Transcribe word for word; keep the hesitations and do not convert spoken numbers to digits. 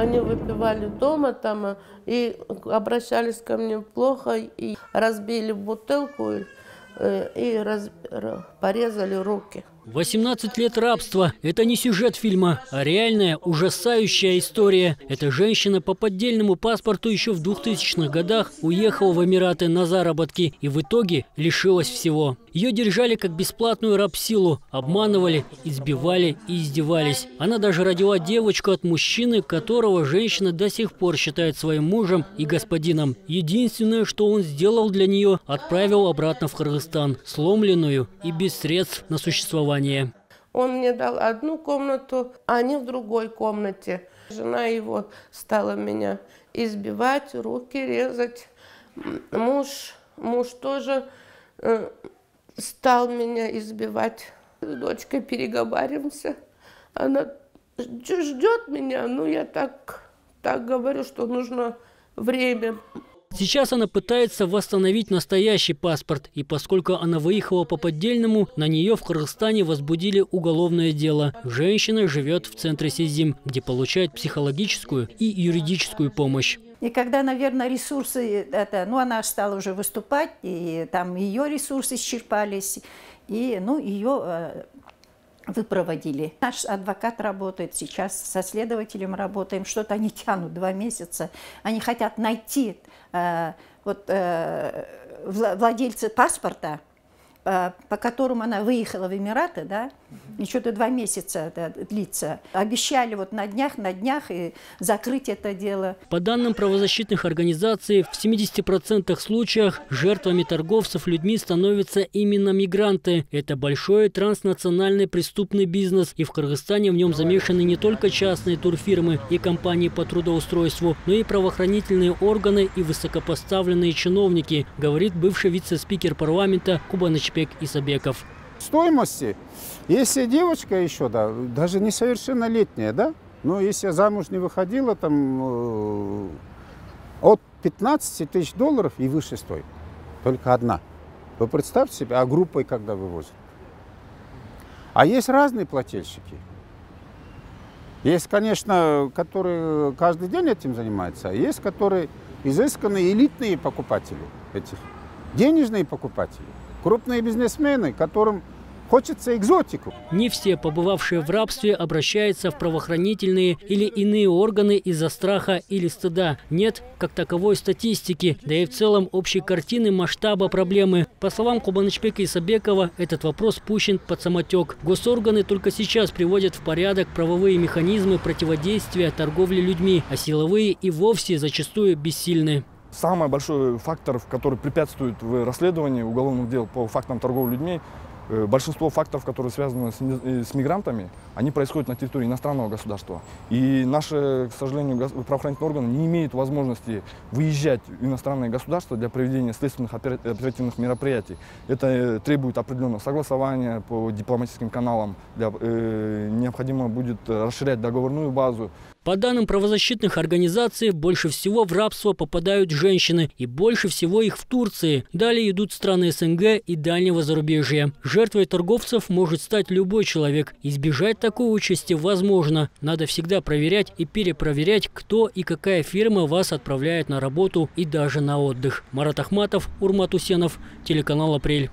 Они выпивали дома там и обращались ко мне плохо, и разбили бутылку и раз... порезали руки. восемнадцать лет рабства – это не сюжет фильма, а реальная, ужасающая история. Эта женщина по поддельному паспорту еще в двухтысячных годах уехала в Эмираты на заработки и в итоге лишилась всего. Ее держали как бесплатную рабсилу, обманывали, избивали и издевались. Она даже родила девочку от мужчины, которого женщина до сих пор считает своим мужем и господином. Единственное, что он сделал для нее – отправил обратно в Кыргызстан, сломленную и без средств на существование. Он мне дал одну комнату, а не в другой комнате. Жена его стала меня избивать, руки резать. Муж, муж тоже э, стал меня избивать. С дочкой переговариваемся. Она ждет меня, но я так, так говорю, что нужно время. Сейчас она пытается восстановить настоящий паспорт, и поскольку она выехала по поддельному, на нее в Кыргызстане возбудили уголовное дело. Женщина живет в центре Сезим, где получает психологическую и юридическую помощь. И когда, наверное, ресурсы, это, ну, она стала уже выступать, и там ее ресурсы исчерпались, и, ну, ее э, выпроводили. Наш адвокат работает сейчас, со следователем работаем, что-то они тянут два месяца, они хотят найти... Вот, владельцы паспорта, по которому она выехала в Эмираты, да, и что-то два месяца длится. Обещали вот на днях, на днях и закрыть это дело. По данным правозащитных организаций, в семидесяти процентах случаях жертвами торговцев людьми становятся именно мигранты. Это большой транснациональный преступный бизнес, и в Кыргызстане в нем замешаны не только частные турфирмы и компании по трудоустройству, но и правоохранительные органы и высокопоставленные чиновники, говорит бывший вице-спикер парламента Кубаныч Кубаныч Исобеков. Стоимости, если девочка еще, да, даже несовершеннолетняя, да, но если замуж не выходила, там от пятнадцати тысяч долларов и выше стоит. Только одна. Вы представьте себе, а группой когда вывозят. А есть разные плательщики. Есть, конечно, которые каждый день этим занимаются, а есть, которые изысканные элитные покупатели этих, денежные покупатели. Крупные бизнесмены, которым хочется экзотику. Не все побывавшие в рабстве обращаются в правоохранительные или иные органы из-за страха или стыда. Нет как таковой статистики, да и в целом общей картины масштаба проблемы. По словам Кубанычбека Исобекова, этот вопрос пущен под самотек. Госорганы только сейчас приводят в порядок правовые механизмы противодействия торговле людьми, а силовые и вовсе зачастую бессильны. Самый большой фактор, который препятствует в расследовании уголовных дел по фактам торговли людьми, большинство фактов, которые связаны с мигрантами, они происходят на территории иностранного государства. И наши, к сожалению, правоохранительные органы не имеют возможности выезжать в иностранное государство для проведения следственных оперативных мероприятий. Это требует определенного согласования по дипломатическим каналам. Для, э, необходимо будет расширять договорную базу. По данным правозащитных организаций, больше всего в рабство попадают женщины, и больше всего их в Турции. Далее идут страны СНГ и дальнего зарубежья. Жертвой торговцев может стать любой человек. Избежать такой участи возможно. Надо всегда проверять и перепроверять, кто и какая фирма вас отправляет на работу и даже на отдых. Марат Ахматов, Урмат, Телеканал Апрель.